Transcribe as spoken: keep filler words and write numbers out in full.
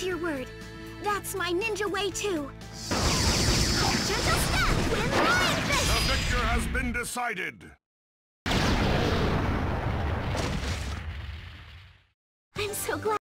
To your word. That's my ninja way too. Gentle step with mind fist. The victor has been decided. I'm so glad.